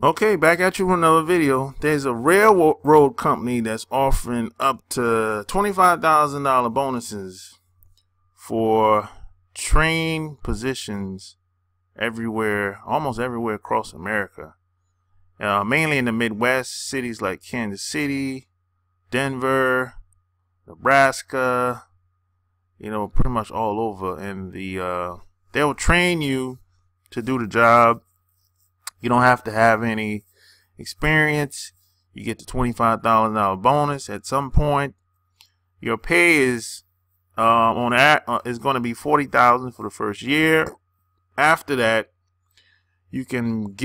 Okay, back at you with another video. There's a railroad company that's offering up to $25,000 bonuses for train positions everywhere, almost everywhere across America. Mainly in the Midwest, cities like Kansas City, Denver, Nebraska, you know, pretty much all over. And they'll train you to do the job. You don't have to have any experience. You get the $25,000 bonus at some point. Your pay is is going to be $40,000 for the first year. After that, you can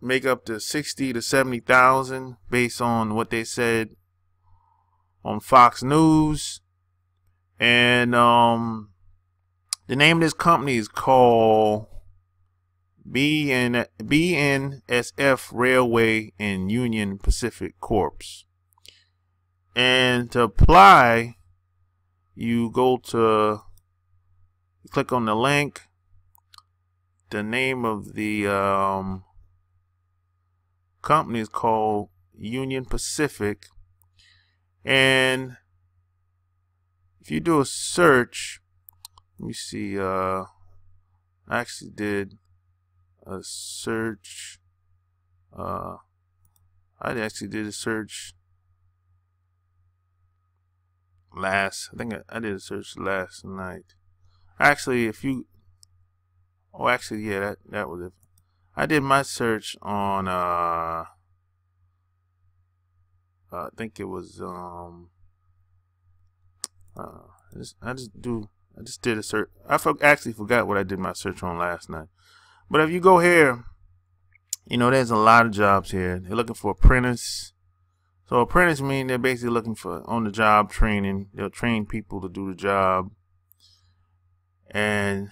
make up to $60,000 to $70,000 based on what they said on Fox News. And the name of this company is called BNSF Railway and Union Pacific Corps. And to apply, you go to click on the link. The name of the company is called Union Pacific, and if you do a search, let me see, I actually did a search. I actually did a search last, I think I did a search last night. Actually, if you, oh, actually, yeah, that was it. I did my search on, I think it was, I just did a search. I actually forgot what I did my search on last night. But if you go here, you know, there's a lot of jobs here. They're looking for apprentice. So apprentice mean they're basically looking for on-the-job training. They'll train people to do the job. And,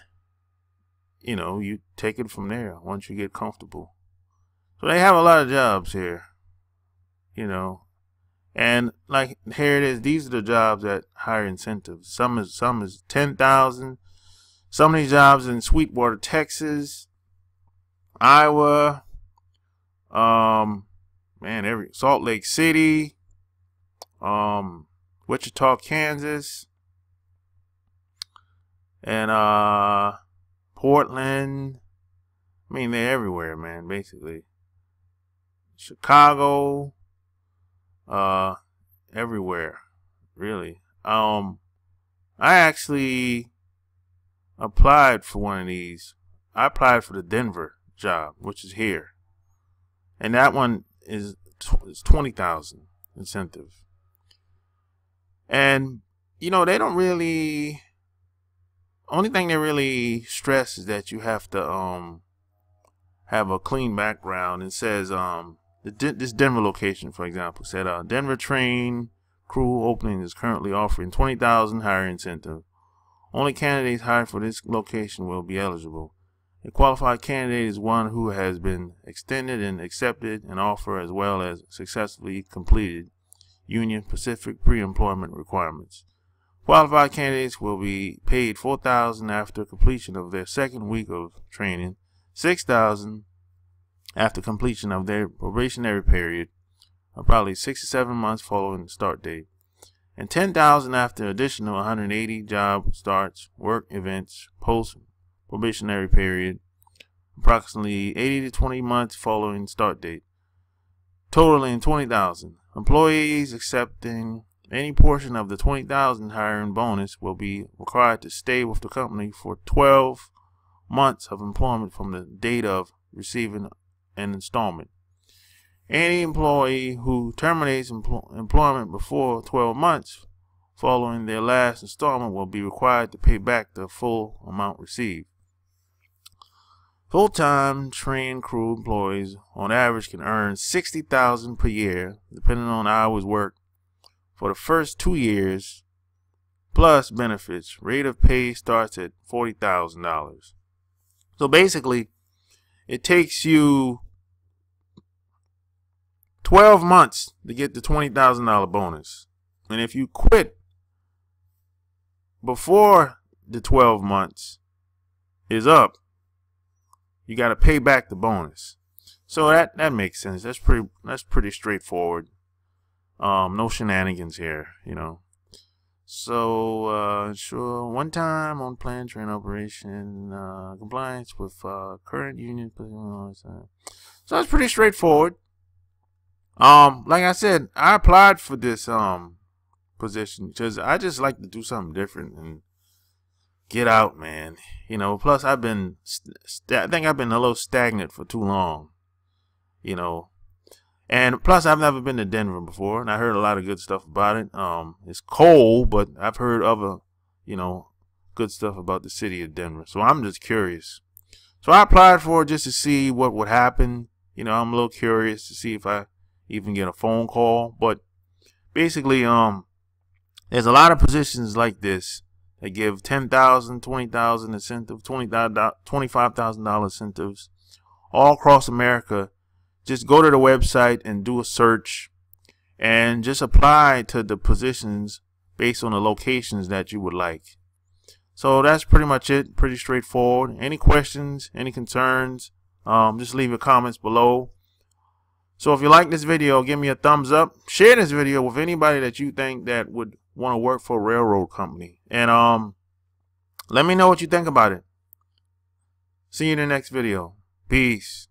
you know, you take it from there once you get comfortable. So they have a lot of jobs here, you know. And like here it is. These are the jobs at higher incentives. Some is $10,000. Some of these jobs in Sweetwater, Texas, Iowa, man, Salt Lake City, Wichita, Kansas, and Portland. I mean, they're everywhere, man, basically. Chicago, everywhere, really. I actually applied for one of these. I applied for the Denver job, which is here, and that one is $20,000 incentive. And you know, they don't really, only thing they really stress is that you have to have a clean background. It says this Denver location, for example, said Denver train crew opening is currently offering $20,000 higher incentive. Only candidates hired for this location will be eligible. A qualified candidate is one who has been extended and accepted an offer as well as successfully completed Union Pacific pre-employment requirements. Qualified candidates will be paid $4,000 after completion of their second week of training, $6,000 after completion of their probationary period, or probably 6 to 7 months following the start date, and $10,000 after additional 180 job starts, work events, post probationary period, approximately 80 to 20 months following start date, totaling $20,000. Employees accepting any portion of the $20,000 hiring bonus will be required to stay with the company for 12 months of employment from the date of receiving an installment. Any employee who terminates employment before 12 months following their last installment will be required to pay back the full amount received. Full-time train crew employees on average can earn $60,000 per year, depending on hours worked, for the first 2 years, plus benefits. Rate of pay starts at $40,000. So basically, it takes you 12 months to get the $20,000 bonus. And if you quit before the 12 months is up, you got to pay back the bonus. So that makes sense. That's pretty straightforward. No shenanigans here, you know. So sure, one time on planned train operation, compliance with current union. So that's pretty straightforward. Like I said, I applied for this position because I just like to do something different and get out, man. You know, plus I've been, I think I've been a little stagnant for too long, you know. And plus I've never been to Denver before, and I heard a lot of good stuff about it. It's cold, but I've heard other, you know, good stuff about the city of Denver. So I'm just curious. So I applied for it just to see what would happen. You know, I'm a little curious to see if I even get a phone call. But basically, there's a lot of positions like this that give $10,000, $20,000 incentives, $25,000 incentives all across America. Just go to the website and do a search and just apply to the positions based on the locations that you would like. So that's pretty much it. Pretty straightforward. Any questions, any concerns, just leave your comments below. So if you like this video, give me a thumbs up. Share this video with anybody that you think that would want to work for a railroad company. And let me know what you think about it. See you in the next video. Peace.